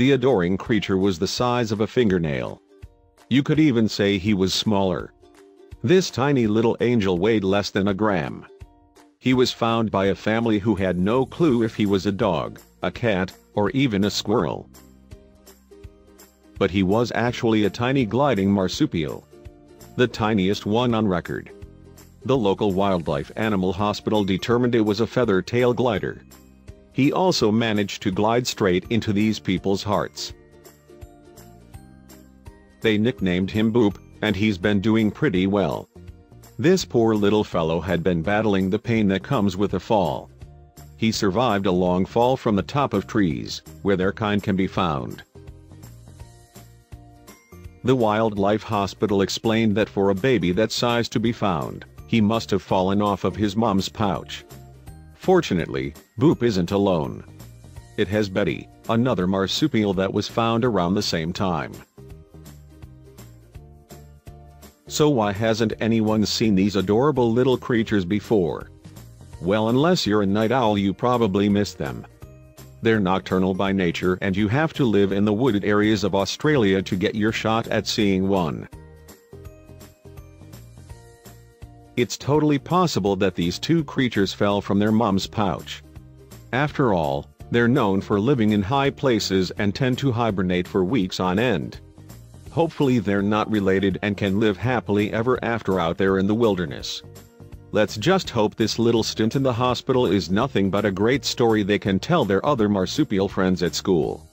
The adoring creature was the size of a fingernail. You could even say he was smaller. This tiny little angel weighed less than a gram. He was found by a family who had no clue if he was a dog, a cat, or even a squirrel. But he was actually a tiny gliding marsupial. The tiniest one on record. The local wildlife animal hospital determined it was a feather-tailed glider. He also managed to glide straight into these people's hearts. They nicknamed him Boop, and he's been doing pretty well. This poor little fellow had been battling the pain that comes with a fall. He survived a long fall from the top of trees, where their kind can be found. The wildlife hospital explained that for a baby that size to be found, he must have fallen off of his mom's pouch. Fortunately, Boop isn't alone. It has Betty, another marsupial that was found around the same time. So why hasn't anyone seen these adorable little creatures before? Well, unless you're a night owl, you probably missed them. They're nocturnal by nature, and you have to live in the wooded areas of Australia to get your shot at seeing one. It's totally possible that these two creatures fell from their mom's pouch. After all, they're known for living in high places and tend to hibernate for weeks on end. Hopefully they're not related and can live happily ever after out there in the wilderness. Let's just hope this little stint in the hospital is nothing but a great story they can tell their other marsupial friends at school.